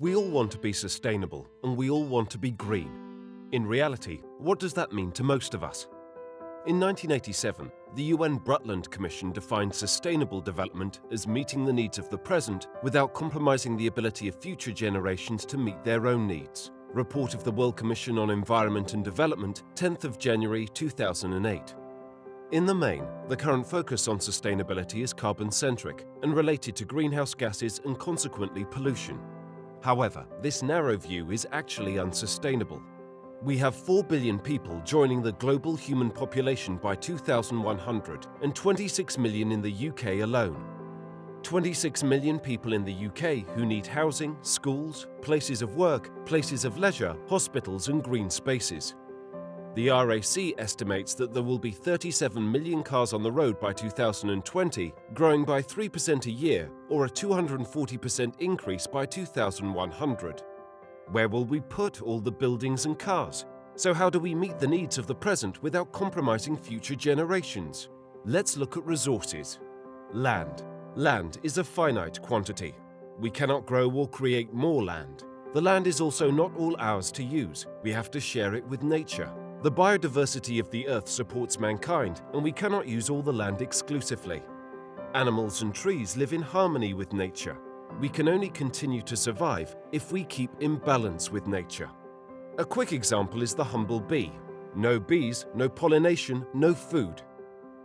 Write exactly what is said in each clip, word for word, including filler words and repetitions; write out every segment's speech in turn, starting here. We all want to be sustainable, and we all want to be green. In reality, what does that mean to most of us? In nineteen eighty-seven, the U N Brundtland Commission defined sustainable development as meeting the needs of the present without compromising the ability of future generations to meet their own needs. Report of the World Commission on Environment and Development, tenth of January two thousand eight. In the main, the current focus on sustainability is carbon-centric and related to greenhouse gases and consequently pollution. However, this narrow view is actually unsustainable. We have four billion people joining the global human population by two thousand one hundred and twenty-six million in the U K alone. twenty-six million people in the U K who need housing, schools, places of work, places of leisure, hospitals and green spaces. The R A C estimates that there will be thirty-seven million cars on the road by two thousand twenty, growing by three percent a year or a two hundred forty percent increase by two thousand one hundred. Where will we put all the buildings and cars? So how do we meet the needs of the present without compromising future generations? Let's look at resources. Land. Land is a finite quantity. We cannot grow or create more land. The land is also not all ours to use. We have to share it with nature. The biodiversity of the earth supports mankind, and we cannot use all the land exclusively. Animals and trees live in harmony with nature. We can only continue to survive if we keep in balance with nature. A quick example is the humble bee. No bees, no pollination, no food.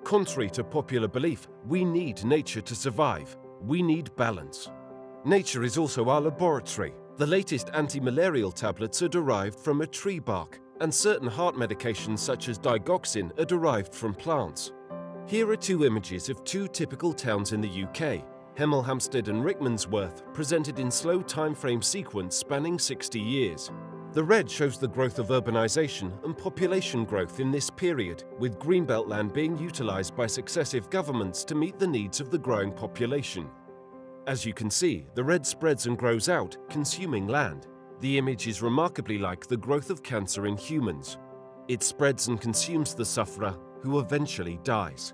Contrary to popular belief, we need nature to survive. We need balance. Nature is also our laboratory. The latest anti-malarial tablets are derived from a tree bark, and certain heart medications such as digoxin are derived from plants. Here are two images of two typical towns in the U K. Hemel Hempstead and Rickmansworth, presented in slow time-frame sequence spanning sixty years. The red shows the growth of urbanisation and population growth in this period, with greenbelt land being utilised by successive governments to meet the needs of the growing population. As you can see, the red spreads and grows out, consuming land. The image is remarkably like the growth of cancer in humans. It spreads and consumes the sufferer, who eventually dies.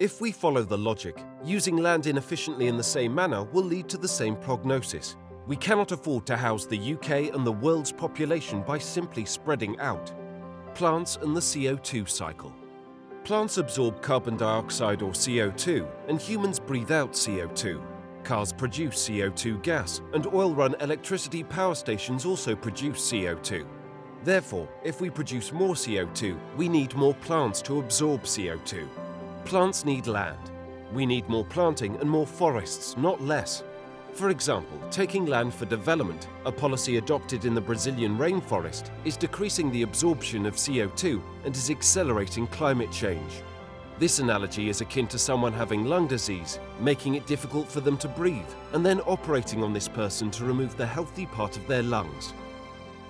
If we follow the logic, using land inefficiently in the same manner will lead to the same prognosis. We cannot afford to house the U K and the world's population by simply spreading out. Plants and the C O two cycle. Plants absorb carbon dioxide or C O two, and humans breathe out C O two. Cars produce C O two gas, and oil-run electricity power stations also produce C O two. Therefore, if we produce more C O two, we need more plants to absorb C O two. Plants need land. We need more planting and more forests, not less. For example, taking land for development, a policy adopted in the Brazilian rainforest, is decreasing the absorption of C O two and is accelerating climate change. This analogy is akin to someone having lung disease, making it difficult for them to breathe, and then operating on this person to remove the healthy part of their lungs.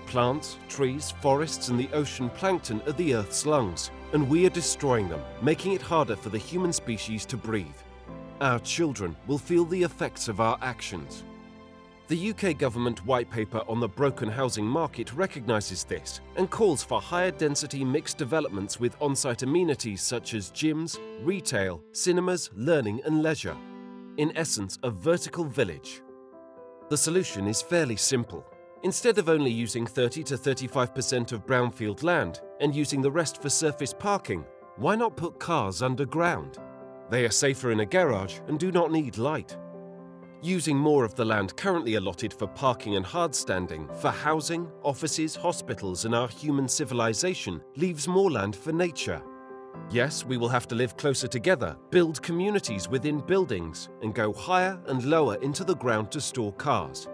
Plants, trees, forests, and the ocean plankton are the Earth's lungs, and we are destroying them, making it harder for the human species to breathe. Our children will feel the effects of our actions. The U K government white paper on the broken housing market recognises this and calls for higher density mixed developments with on-site amenities such as gyms, retail, cinemas, learning and leisure. In essence, a vertical village. The solution is fairly simple. Instead of only using thirty to thirty-five percent of brownfield land and using the rest for surface parking, why not put cars underground? They are safer in a garage and do not need light. Using more of the land currently allotted for parking and hard standing for housing, offices, hospitals and our human civilization leaves more land for nature. Yes, we will have to live closer together, build communities within buildings and go higher and lower into the ground to store cars.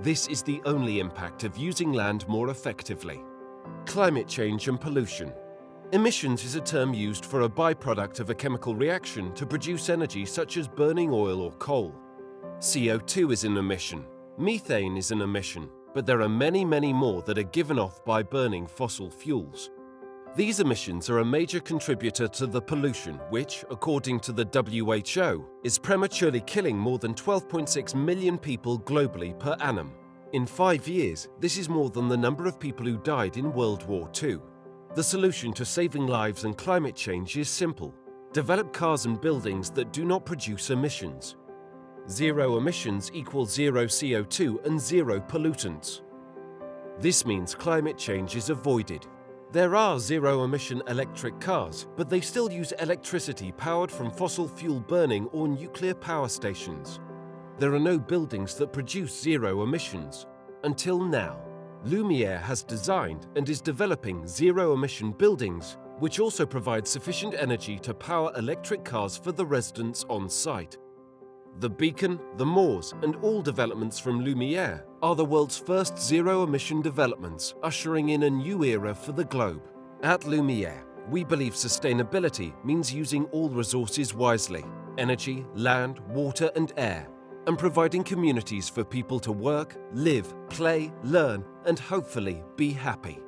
This is the only impact of using land more effectively. Climate change and pollution. Emissions is a term used for a byproduct of a chemical reaction to produce energy such as burning oil or coal. C O two is an emission. Methane is an emission, but there are many, many more that are given off by burning fossil fuels. These emissions are a major contributor to the pollution, which, according to the W H O, is prematurely killing more than twelve point six million people globally per annum. In five years, this is more than the number of people who died in World War Two. The solution to saving lives and climate change is simple. Develop cars and buildings that do not produce emissions. Zero emissions equals zero C O two and zero pollutants. This means climate change is avoided. There are zero-emission electric cars, but they still use electricity powered from fossil fuel burning or nuclear power stations. There are no buildings that produce zero emissions. Until now, Lumiere has designed and is developing zero-emission buildings, which also provide sufficient energy to power electric cars for the residents on site. The Beacon, the Moors, and all developments from Lumiere are the world's first zero-emission developments, ushering in a new era for the globe. At Lumiere, we believe sustainability means using all resources wisely – energy, land, water and air – and providing communities for people to work, live, play, learn and hopefully be happy.